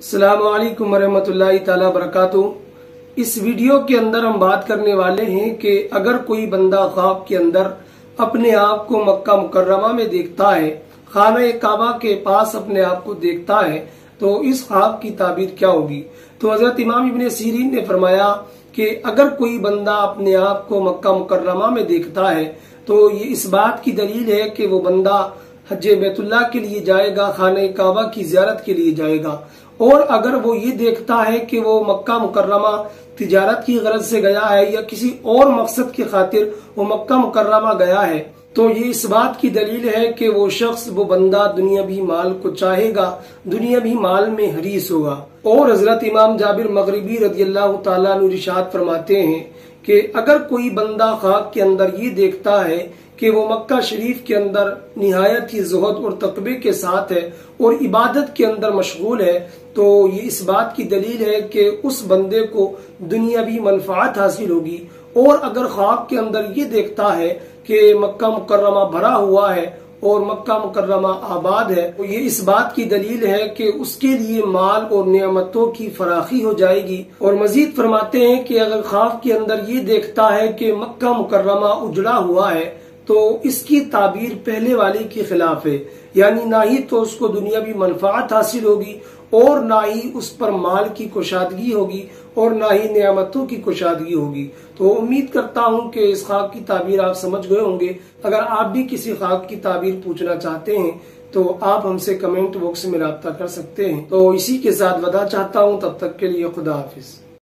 अस्सलामुअलैकुम वरहमतुल्लाहि ताला बरकातहू। इस वीडियो के अंदर हम बात करने वाले हैं कि अगर कोई बंदा ख्वाब के अंदर अपने आप को मक्का मुकर्रमा में देखता है, खाना ए काबा के पास अपने आप को देखता है, तो इस ख्वाब की ताबीर क्या होगी। तो हजरत इमाम इब्न सीरी ने फरमाया कि अगर कोई बंदा अपने आप को मक्का मुकर्रमा में देखता है तो ये इस बात की दलील है कि वो बंदा हज्जे बैतुल्लाह के लिए जाएगा, खाने काबा की जियारत के लिए जाएगा। और अगर वो ये देखता है कि वो मक्का मुकर्रमा तिजारत की गरज से गया है या किसी और मकसद की खातिर वो मक्का मुकर्रमा गया है, तो ये इस बात की दलील है कि वो शख्स, वो बंदा दुनियावी माल को चाहेगा, दुनियावी माल में हरीस होगा। और हजरत इमाम जाबिर मगरबी रदियल्लाहु ताला अन्हु इरशाद फरमाते हैं कि अगर कोई बंदा ख्वाब के अंदर ये देखता है कि वो मक्का शरीफ के अंदर निहायत ही ज़ुहद और तकवे के साथ है और इबादत के अंदर मशगूल है, तो ये इस बात की दलील है कि उस बंदे को दुनियावी मनफात हासिल होगी। और अगर ख्वाब के अंदर ये देखता है कि मक्का मुकर्रमा भरा हुआ है और मक्का मुकर्रमा आबाद है, तो ये इस बात की दलील है कि उसके लिए माल और नियमतों की फराखी हो जाएगी। और मजीद फरमाते हैं कि अगर ख्वाब के अंदर ये देखता है कि मक्का मुकर्रमा उजड़ा हुआ है, तो इसकी ताबीर पहले वाले के खिलाफ है, यानी ना ही तो उसको दुनियावी मनफात हासिल होगी और ना ही उस पर माल की कुशादगी होगी और ना ही नियामतों की कुशादगी होगी। तो उम्मीद करता हूं कि इस ख्वाब की ताबीर आप समझ गए होंगे। अगर आप भी किसी ख्वाब की ताबीर पूछना चाहते हैं तो आप हमसे कमेंट बॉक्स में राब्ता कर सकते हैं। तो इसी के साथ वदा चाहता हूं, तब तक के लिए खुदा हाफिज।